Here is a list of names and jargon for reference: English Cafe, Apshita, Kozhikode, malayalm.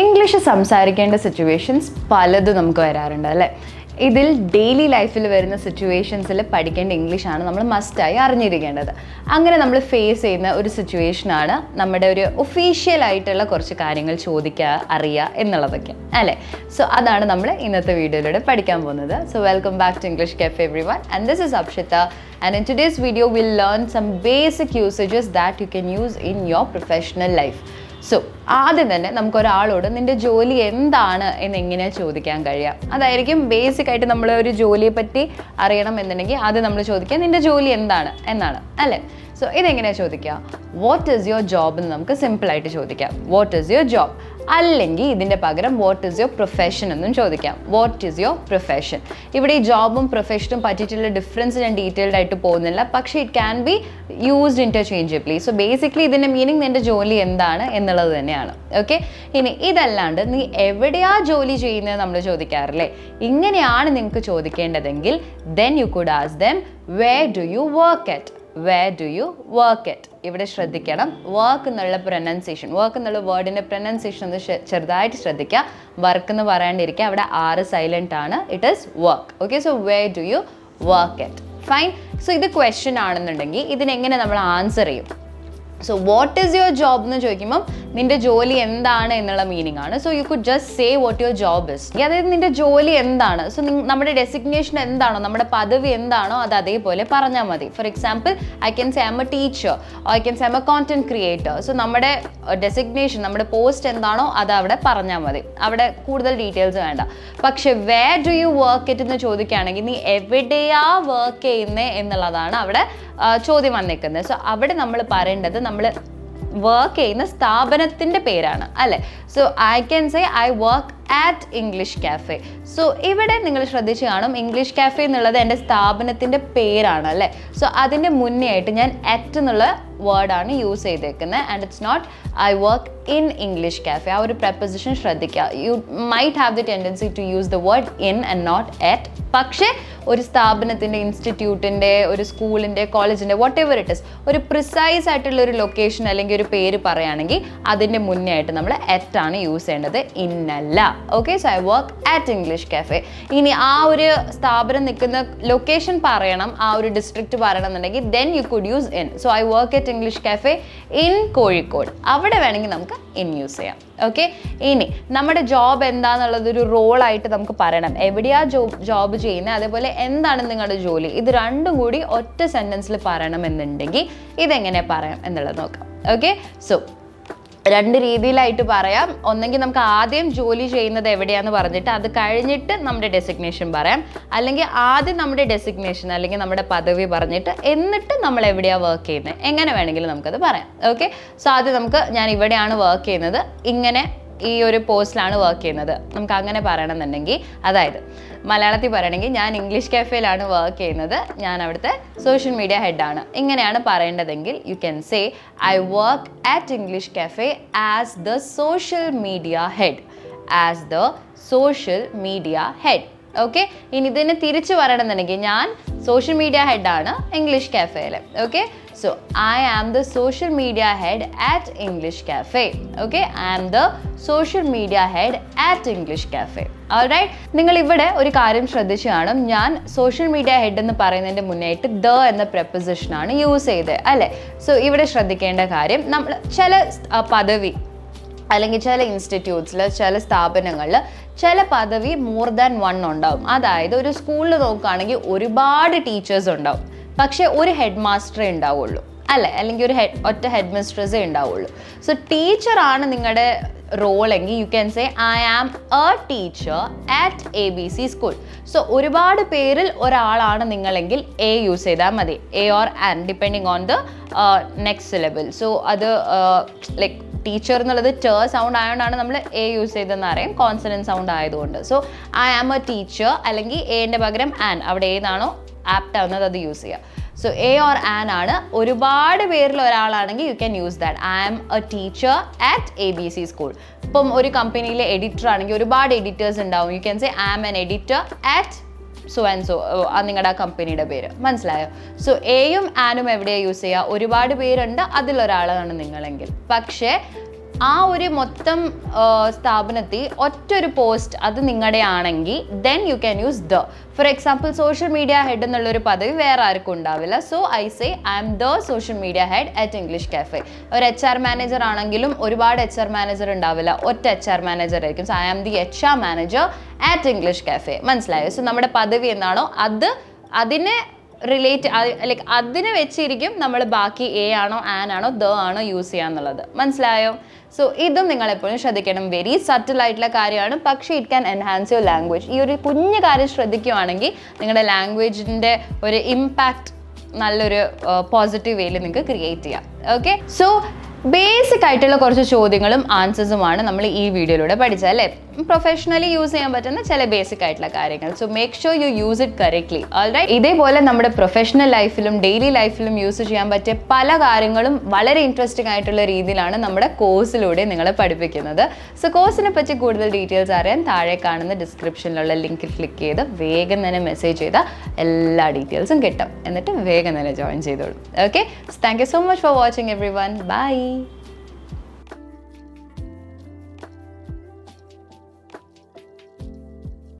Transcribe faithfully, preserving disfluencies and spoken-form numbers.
English situations paladhu namukku vararundu alle. Idil daily life il varuna situations il padikenda English aanu nammal must ayi arinjirikkendathu. Angane nammal face cheyna oru situation aanu nammade oru official aayittulla korchu karyangal chodikka ariya ennallathokke alle. So adana nammal innathe video ilude padikkan povunathu. So welcome back to English Cafe everyone, and this is Apshita, and in today's video we'll learn some basic usages that you can use in your professional life. So, that's why we are going to do this. That's the basic item. We are going to do this. That's why we are going. So, this is what is your job? What is your job? What is your profession? What is your profession? If job and profession particular difference and detailed, it can be used interchangeably. So basically, this meaning is what you do. Okay? This is everyday joli cheyina, then you could ask them, where do you work at? Where do you work at? ഇവിടെ ശ്രദ്ധിക്കണം. Work എന്നുള്ള pronunciation. Work എന്നുള്ള വേർഡിന്റെ pronunciation ഒന്ന് ചെറുതായിട്ട് ശ്രദ്ധിക്കുക. Work എന്ന് പറയാണ്ടിരിക്കുക. അവിടെ R silent ആണ്. It is work. Okay, so where do you work at? Fine. So ഇത് question ആണെന്നുണ്ടെങ്കിൽ ഇതിനെങ്ങനെ നമ്മൾ ആൻസർ ചെയ്യും? So what is your job nu choyikkumam ninde joli endana ennulla meaning aanu. So you could just say what your job is. Adayathu ninde joli endana, so nammade designation endano, nammade padavi endano adu adey pole paranja madi. For example, I can say I'm a teacher, or I can say I'm a content creator. So nammade designation, nammade post endano adu avade paranja madi, avade kudal details venda. Pakshe where do you work at nu chodikkanengil nee everyday a work cheyne ennalladana avade ചോദ്യം വന്നേക്കുന്നത്. So അവിടെ നമ്മൾ പറയേണ്ടത് നമ്മൾ work ചെയ്യുന്ന സ്ഥാപനത്തിൻ്റെ പേരാണ് അല്ലേ. So I can say I work at English cafe. So ഇവിടെ നിങ്ങൾ ശ്രദ്ധിച്ച് കാണും ഇംഗ്ലീഷ് കാഫേ എന്നുള്ളത് എൻ്റെ സ്ഥാപനത്തിൻ്റെ പേരാണ് അല്ലേ. സോ അതിൻ്റെ മുന്നേ ആയിട്ട് ഞാൻ അറ്റ് എന്നുള്ള വേർഡാണ് യൂസ് ചെയ്തേക്കുന്നത്. And it's not I work in English Cafe. ആ ഒരു preposition ശ്രദ്ധിക്കുക. You might have the tendency to use the word in and not at. പക്ഷേ ഒരു സ്ഥാപനത്തിൻ്റെ, ഇൻസ്റ്റിറ്റ്യൂട്ടിൻ്റെ, ഒരു സ്കൂളിൻ്റെ, കോളേജിൻ്റെ, വട്ട് എവർ ഇറ്റ് ഇസ്, ഒരു പ്രിസൈസ് ആയിട്ടുള്ള ഒരു ലൊക്കേഷൻ അല്ലെങ്കിൽ ഒരു പേര് പറയുകയാണെങ്കിൽ അതിൻ്റെ മുന്നേ ആയിട്ട് നമ്മൾ at ആണ് യൂസ് ചെയ്യേണ്ടത്, in അല്ല. Okay, so I work at English Cafe. ഇനി ആ ഒരു സ്ഥാപനം നിൽക്കുന്ന ലൊക്കേഷൻ പറയണം, ആ ഒരു ഡിസ്ട്രിക്റ്റ് പറയണം എന്നുണ്ടെങ്കിൽ then you could use in. So I work at English Cafe in Kozhikode. അവിടെ വേണമെങ്കിൽ നമുക്ക് in use ചെയ്യാം. ഓക്കെ, ഇനി നമ്മുടെ ജോബ് എന്താണെന്നുള്ളതൊരു റോളായിട്ട് നമുക്ക് പറയണം. എവിടെയാണ് ജോബ് ജോബ് ചെയ്യുന്നത്, അതേപോലെ എന്താണ് നിങ്ങളുടെ ജോലി, ഇത് രണ്ടും കൂടി ഒറ്റ സെൻറ്റൻസിൽ പറയണം എന്നുണ്ടെങ്കിൽ ഇതെങ്ങനെ പറയാം എന്നുള്ളത് നോക്കാം. ഓക്കെ, സോ രണ്ട് രീതിയിലായിട്ട് പറയാം. ഒന്നെങ്കിൽ നമുക്ക് ആദ്യം ജോലി ചെയ്യുന്നത് എവിടെയാണെന്ന് പറഞ്ഞിട്ട് അത് കഴിഞ്ഞിട്ട് നമ്മുടെ ഡെസിഗ്നേഷൻ പറയാം, അല്ലെങ്കിൽ ആദ്യം നമ്മുടെ ഡെസിഗ്നേഷൻ അല്ലെങ്കിൽ നമ്മുടെ പദവി പറഞ്ഞിട്ട് എന്നിട്ട് നമ്മൾ എവിടെയാണ് വർക്ക് ചെയ്യുന്നത്, എങ്ങനെ വേണമെങ്കിലും നമുക്കത് പറയാം. ഓക്കെ, സോ ആദ്യം നമുക്ക് ഞാൻ ഇവിടെയാണ് വർക്ക് ചെയ്യുന്നത്, ഇങ്ങനെ ഈ ഒരു പോസ്റ്റിലാണ് വർക്ക് ചെയ്യുന്നത്, നമുക്ക് അങ്ങനെ പറയണം എന്നുണ്ടെങ്കിൽ, അതായത് മലയാളത്തിൽ പറയണമെങ്കിൽ ഞാൻ ഇംഗ്ലീഷ് കാഫേയിലാണ് വർക്ക് ചെയ്യുന്നത്, ഞാൻ അവിടുത്തെ സോഷ്യൽ മീഡിയ ഹെഡാണ്, ഇങ്ങനെയാണ് പറയേണ്ടതെങ്കിൽ you can say I work at English cafe as the social media head. As the social media head. Okay, ഇനി ഇതിനെ തിരിച്ച് പറയണമെന്നുണ്ടെങ്കിൽ ഞാൻ സോഷ്യൽ മീഡിയ ഹെഡാണ് ഇംഗ്ലീഷ് കാഫേയിൽ. Okay, so I am the social media head at English cafe. Okay, I am the social media head at English cafe. Alright, നിങ്ങൾ ഇവിടെ ഒരു കാര്യം ശ്രദ്ധിച്ചു കാണും, ഞാൻ സോഷ്യൽ മീഡിയ ഹെഡ് എന്ന് പറയുന്നതിൻ്റെ മുന്നേയായിട്ട് ദ എന്ന പ്രിപ്പോസിഷനാണ് യൂസ് ചെയ്തത് അല്ലേ. സോ ഇവിടെ ശ്രദ്ധിക്കേണ്ട കാര്യം, നമ്മൾ ചില പദവി അല്ലെങ്കിൽ ചില ഇൻസ്റ്റിറ്റ്യൂട്ട്സിൽ ചില സ്ഥാപനങ്ങളിൽ ചില പദവി മോർ ദാൻ വൺ ഉണ്ടാവും. അതായത് ഒരു സ്കൂളിൽ നോക്കുകയാണെങ്കിൽ ഒരുപാട് ടീച്ചേഴ്സ് ഉണ്ടാവും, പക്ഷേ ഒരു ഹെഡ് മാസ്റ്ററേ ഉണ്ടാവുള്ളൂ അല്ലേ, അല്ലെങ്കിൽ ഒരു ഹെഡ് ഒറ്റ ഹെഡ് മിസ്ട്രസ്സേ ഉണ്ടാവുള്ളൂ. സോ ടീച്ചറാണ് നിങ്ങളുടെ റോളെങ്കിൽ you can say I am a teacher at A B C school. So ഒരുപാട് പേരിൽ ഒരാളാണ് നിങ്ങളെങ്കിൽ എ യൂസ് ചെയ്താൽ മതി, a or an depending on the next syllable. So അത് ലൈക്ക് ടീച്ചർ എന്നുള്ളത് ട സൗണ്ട് ആയതുകൊണ്ടാണ് നമ്മൾ എ യൂസ് ചെയ്തെന്ന് അറിയാം, കോൺസണൻറ്റ് സൗണ്ട് ആയതുകൊണ്ട്. So I am a teacher അല്ലെങ്കിൽ എൻ്റെ പകരം ആൻ, അവിടെ ഏതാണോ ആപ്റ്റ് ആവുന്നത് അത് യൂസ് ചെയ്യുക. സോ എ ഓർ ആൻ ആണ്, ഒരുപാട് പേരിൽ ഒരാളാണെങ്കിൽ you can use that. I am a teacher at A B C school. ഇപ്പം ഒരു കമ്പനിയിലെ എഡിറ്റർ ആണെങ്കിൽ ഒരുപാട് എഡിറ്റേഴ്സ് ഉണ്ടാവും, you can say I am an editor at so and so, നിങ്ങളുടെ ആ കമ്പനിയുടെ പേര് മനസ്സിലായോ. സോ എയും ആനും എവിടെയാണ് യൂസ് ചെയ്യുക, ഒരുപാട് പേരുണ്ട് അതിലൊരാളാണ് നിങ്ങളെങ്കിൽ. പക്ഷേ post then you can use the. For example, social media head where so I say I am the social media head at English Cafe. Or H R manager anangilum H R manager H R manager. So I am the H R manager at English Cafe. So nammada padavi enano adu adine relate like adine vechirikkum nammal baaki a aano an aano the aano use cheyanalladhu manasilayo. So idum ningal eppozhum shradhikkanam, very subtle aayittulla karyanu pakshe it can enhance your language. Ee oru kunju karyam shradhikkuvaanengi ningala language inde oru impact nalloru positive way il ningalku create cheya. Okay, so basic aayittulla korchu chodyangum answers umana nammal ee video lode padichalle. Professionally use ചെയ്യാൻ പറ്റുന്ന ചില basic ആയിട്ടുള്ള കാര്യങ്ങൾ. So make sure you use it correctly. All right? ഇതേപോലെ നമ്മുടെ professional ലൈഫിലും daily ലൈഫിലും use ചെയ്യാൻ പറ്റിയ പല കാര്യങ്ങളും വളരെ ഇൻട്രസ്റ്റിംഗ് ആയിട്ടുള്ള രീതിയിലാണ് നമ്മുടെ കോഴ്സിലൂടെ നിങ്ങളെ പഠിപ്പിക്കുന്നത്. So കോഴ്സിനെ പറ്റി കൂടുതൽ ഡീറ്റെയിൽസ് അറിയാൻ താഴെ കാണുന്ന ഡിസ്ക്രിപ്ഷനിലുള്ള ലിങ്കിൽ ക്ലിക്ക് ചെയ്ത് വേഗം തന്നെ മെസ്സേജ് ചെയ്ത എല്ലാ ഡീറ്റെയിൽസും കിട്ടും. എന്നിട്ട് വേഗം തന്നെ ജോയിൻ ചെയ്തോളൂ. Okay? So thank you so much for watching everyone. Bye.